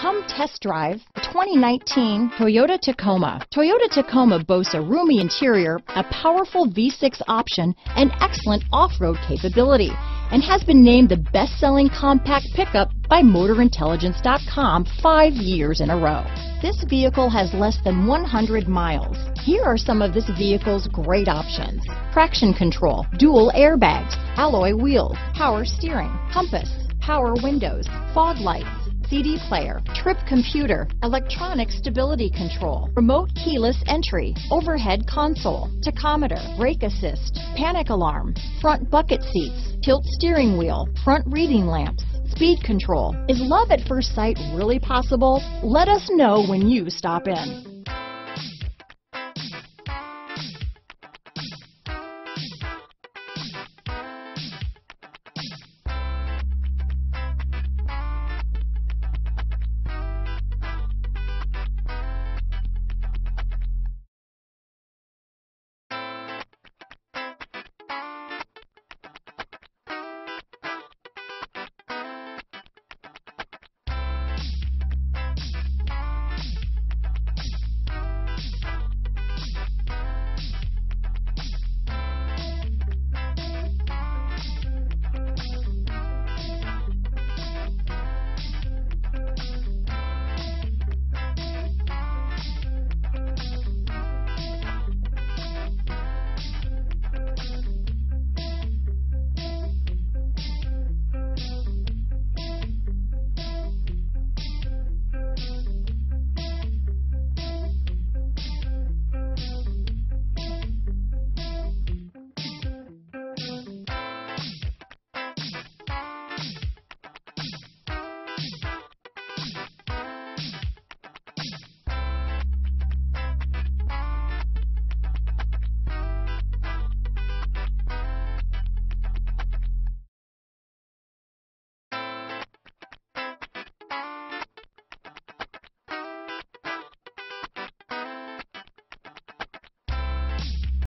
Come test drive the 2019 Toyota Tacoma. Toyota Tacoma boasts a roomy interior, a powerful V6 option, and excellent off-road capability, and has been named the best-selling compact pickup by MotorIntelligence.com 5 years in a row. This vehicle has less than 100 miles. Here are some of this vehicle's great options: traction control, dual airbags, alloy wheels, power steering, compass, power windows, fog lights, CD player, trip computer, electronic stability control, remote keyless entry, overhead console, tachometer, brake assist, panic alarm, front bucket seats, tilt steering wheel, front reading lamps, speed control. Is love at first sight really possible? Let us know when you stop in.